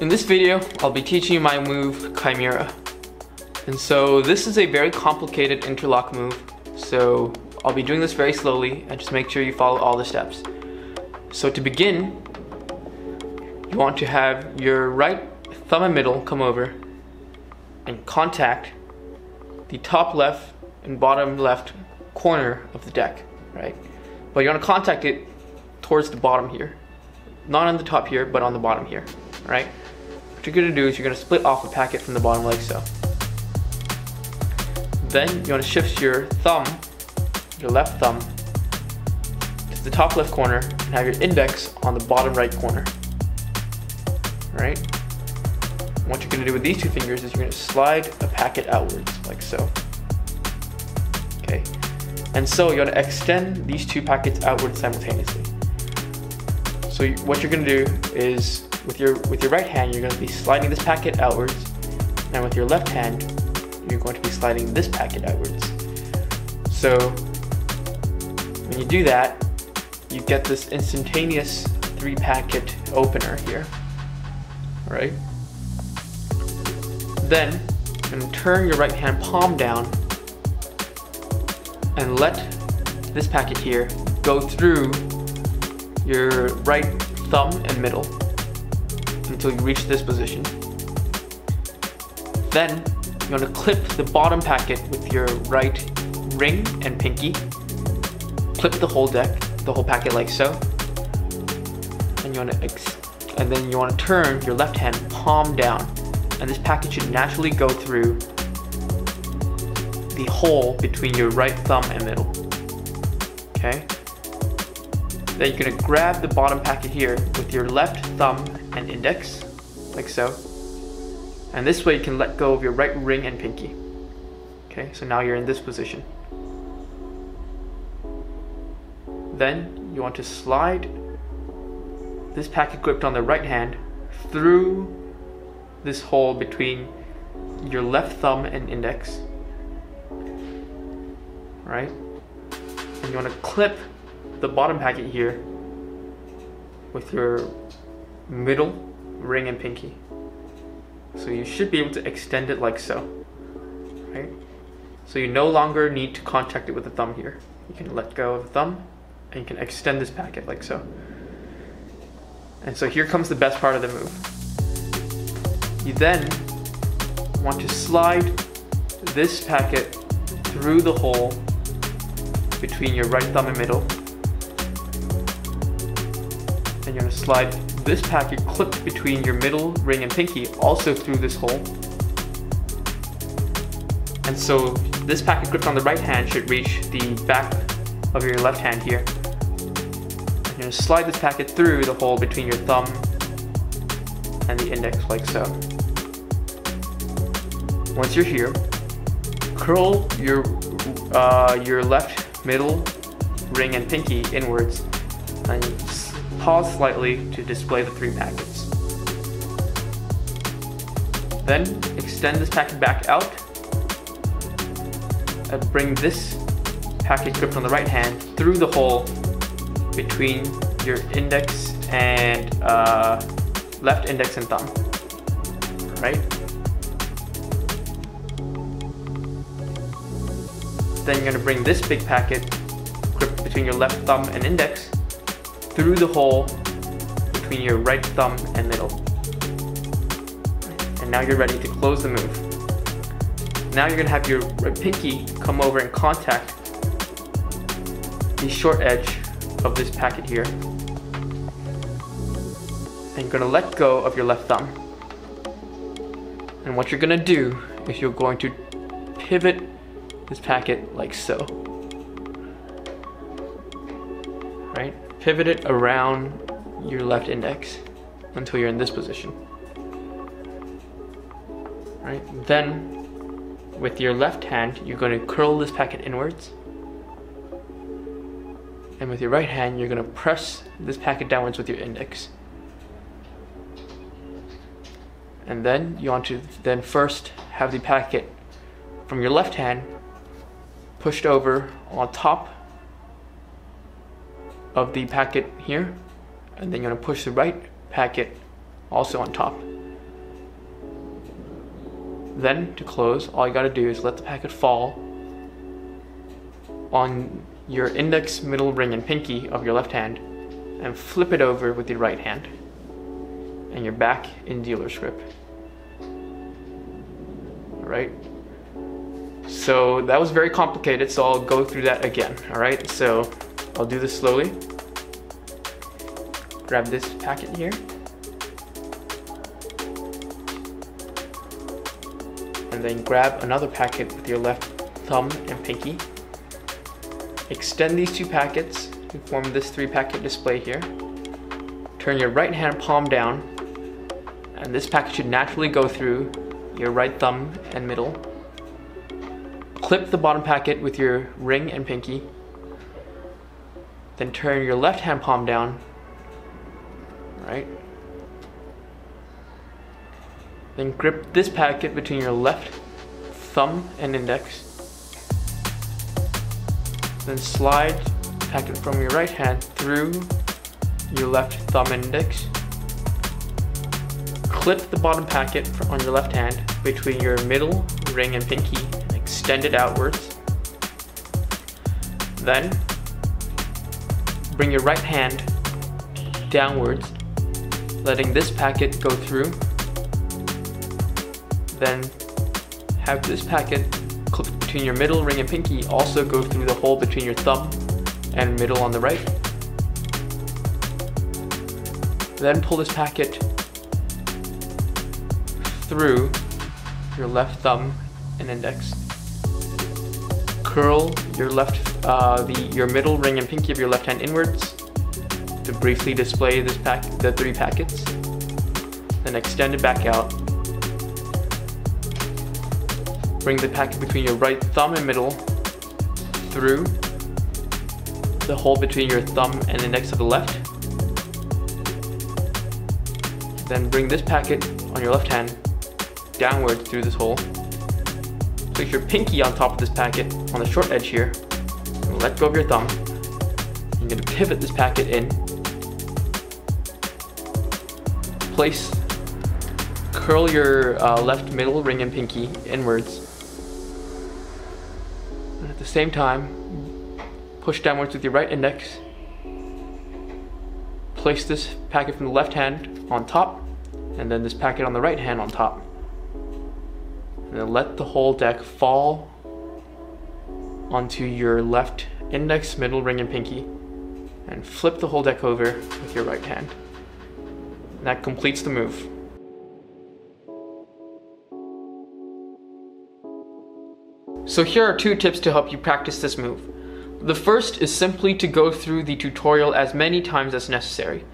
In this video, I'll be teaching you my move, Chimera. And so this is a very complicated interlock move, so I'll be doing this very slowly and just make sure you follow all the steps. So to begin, you want to have your right thumb and middle come over and contact the top left and bottom left corner of the deck, right? But you want to contact it towards the bottom here. Not on the top here, but on the bottom here, right? What you're going to do is you're going to split off a packet from the bottom like so. Then you want to shift your thumb, your left thumb, to the top left corner and have your index on the bottom right corner, right? What you're going to do with these two fingers is you're going to slide a packet outwards, like so. Okay. And so you want to extend these two packets outwards simultaneously. So what you're going to do is, with your right hand, you're going to be sliding this packet outwards, and with your left hand, you're going to be sliding this packet outwards. So when you do that, you get this instantaneous three-packet opener here, all right? Then, you're going to turn your right hand palm down and let this packet here go through your right thumb and middle until you reach this position. Then, you want to clip the bottom packet with your right ring and pinky. Clip the whole packet like so. And you want to then you want to turn your left hand palm down. And this packet should naturally go through the hole between your right thumb and middle, okay? Then you're gonna grab the bottom packet here with your left thumb and index, like so. And this way you can let go of your right ring and pinky. Okay, so now you're in this position. Then you want to slide this packet gripped on the right hand through this hole between your left thumb and index, right? And you want to clip the bottom packet here with your middle ring and pinky. So you should be able to extend it like so, right? So you no longer need to contact it with the thumb here. You can let go of the thumb and you can extend this packet like so. And so here comes the best part of the move. You then want to slide this packet through the hole between your right thumb and middle. And you're going to slide this packet clipped between your middle ring and pinky also through this hole. And so this packet gripped on the right hand should reach the back of your left hand here. And you're going to slide this packet through the hole between your thumb and the index like so. Once you're here, curl your left middle ring and pinky inwards and pause slightly to display the three packets. Then extend this packet back out and bring this packet gripped on the right hand through the hole between your index and left index and thumb, right? Then you're gonna bring this big packet gripped between your left thumb and index through the hole between your right thumb and middle. And now you're ready to close the move. Now you're gonna have your pinky come over and contact the short edge of this packet here. And you're gonna let go of your left thumb. And what you're gonna do is you're going to pivot this packet like so. Right? Pivot it around your left index until you're in this position. Right? Then, with your left hand, you're gonna curl this packet inwards. And with your right hand, you're gonna press this packet downwards with your index. And then you want to then first have the packet from your left hand pushed over on top of the packet here. And then you want to push the right packet also on top. Then to close, all you gotta do is let the packet fall on your index, middle ring, and pinky of your left hand, and flip it over with your right hand. And you're back in dealer script. Alright? So that was very complicated, so I'll go through that again. Alright? So I'll do this slowly. Grab this packet here. And then grab another packet with your left thumb and pinky. Extend these two packets to form this 3-packet display here. Turn your right hand palm down, and this packet should naturally go through your right thumb and middle. Clip the bottom packet with your ring and pinky. Then turn your left hand palm down, right? Then grip this packet between your left thumb and index. Then slide the packet from your right hand through your left thumb and index. Clip the bottom packet on your left hand between your middle, ring, and pinky and extend it outwards. Then bring your right hand downwards, letting this packet go through. Then have this packet clipped between your middle, ring, and pinky also go through the hole between your thumb and middle on the right. Then pull this packet through your left thumb and index. Curl your middle, ring, and pinky of your left hand inwards to briefly display this the 3 packets. Then extend it back out. Bring the packet between your right thumb and middle through the hole between your thumb and index of the left. Then bring this packet on your left hand downwards through this hole. Place your pinky on top of this packet on the short edge here. And let go of your thumb. You're going to pivot this packet in. Curl your left middle, ring, and pinky inwards. At the same time, push downwards with your right index. Place this packet from the left hand on top, and then this packet on the right hand on top. And then let the whole deck fall onto your left index, middle, ring, and pinky, and flip the whole deck over with your right hand. And that completes the move. So here are 2 tips to help you practice this move. The first is simply to go through the tutorial as many times as necessary,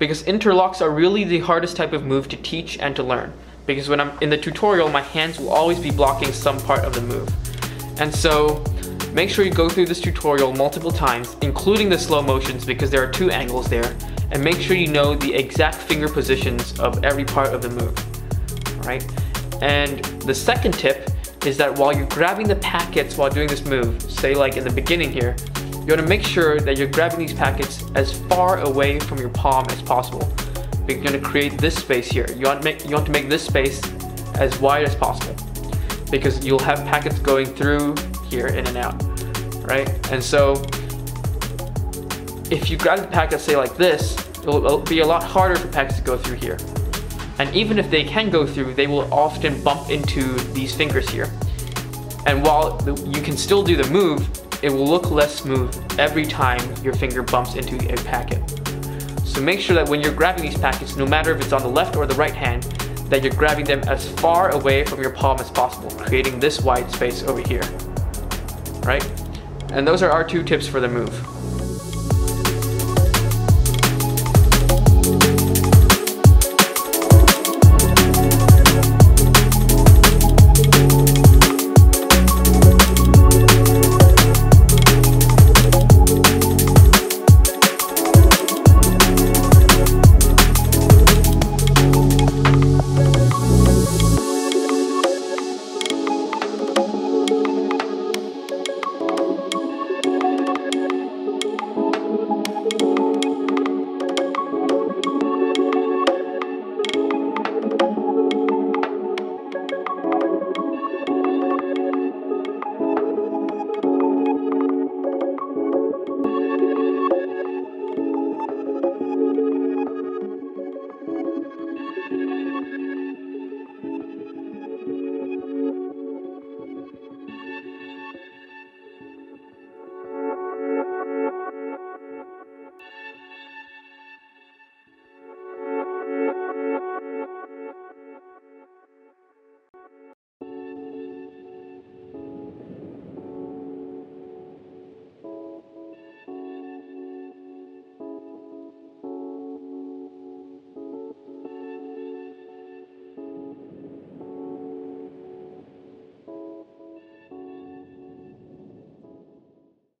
because interlocks are really the hardest type of move to teach and to learn, because when I'm in the tutorial, my hands will always be blocking some part of the move. And so make sure you go through this tutorial multiple times, including the slow motions, because there are 2 angles there, and make sure you know the exact finger positions of every part of the move. All right? And the second tip is that while you're grabbing the packets while doing this move, say like in the beginning here, you want to make sure that you're grabbing these packets as far away from your palm as possible. You're going to create this space here. You want to make this space as wide as possible, because you'll have packets going through here, in and out, right? And so if you grab the packet, say like this, it'll be a lot harder for packets to go through here. And even if they can go through, they will often bump into these fingers here. And while you can still do the move, it will look less smooth every time your finger bumps into a packet. So make sure that when you're grabbing these packets, no matter if it's on the left or the right hand, that you're grabbing them as far away from your palm as possible, creating this wide space over here, right? And those are our 2 tips for the move.